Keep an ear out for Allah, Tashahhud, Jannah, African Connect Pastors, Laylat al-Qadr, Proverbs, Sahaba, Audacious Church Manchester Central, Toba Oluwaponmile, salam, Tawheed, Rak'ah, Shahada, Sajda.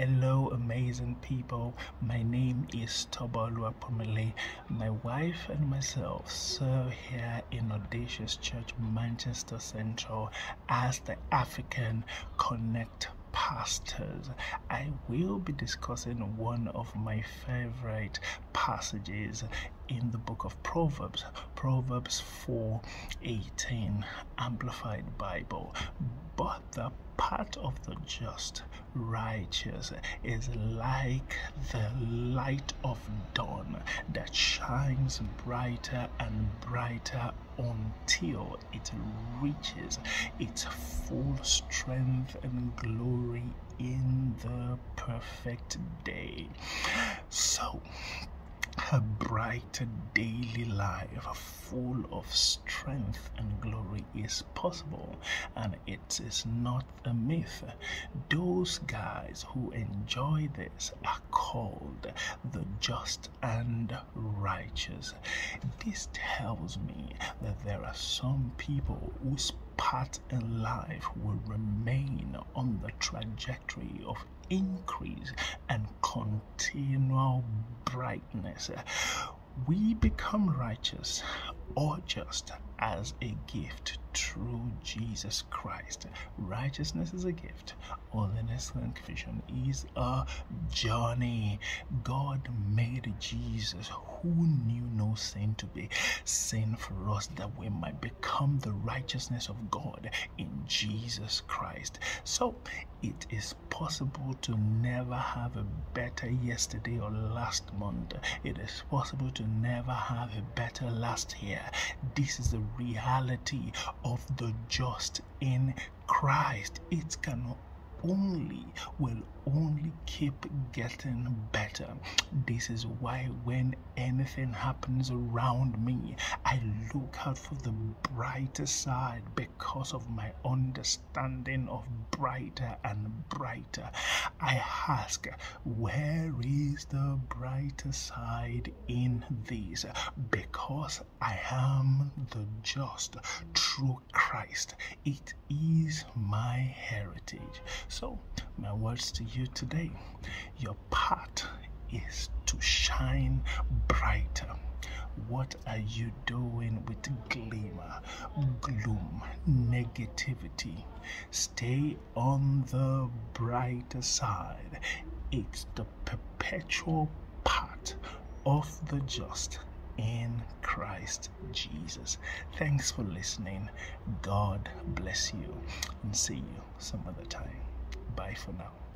Hello amazing people, my name is Toba Oluwaponmile. My wife and myself serve here in Audacious Church Manchester Central as the African Connect Pastors. I will be discussing one of my favorite passages in the book of Proverbs, Proverbs 4:18, Amplified Bible. But the path of the just, righteous, is like the light of dawn that shines brighter and brighter until it reaches its full strength and glory in the perfect day. So, a bright daily life full of strength and glory is possible, and it is not a myth. Those guys who enjoy this are called the just and righteous. This tells me that there are some people whose path in life will remain on the trajectory of increase and continual brightness. We become righteous or just as a gift through Jesus Christ. Righteousness is a gift. Holiness and confusion is a journey. God made Jesus, who knew no sin, to be sin for us, that we might become the righteousness of God in Jesus Christ. So it is possible to never have a better yesterday or last month. It is possible to never have a better last year. This is the reality of the just in Christ. It will only keep getting better. This is why when anything happens around me, I look out for the brighter side, because of my understanding of brighter and brighter. I ask, where is the brighter side in this? Because I am the just through Christ. It is my heritage. So, my words to you today: your path is to shine brighter. What are you doing with glimmer, gloom, negativity? Stay on the brighter side. It's the perpetual path of the just in Christ Jesus. Thanks for listening. God bless you, and see you some other time. Bye for now.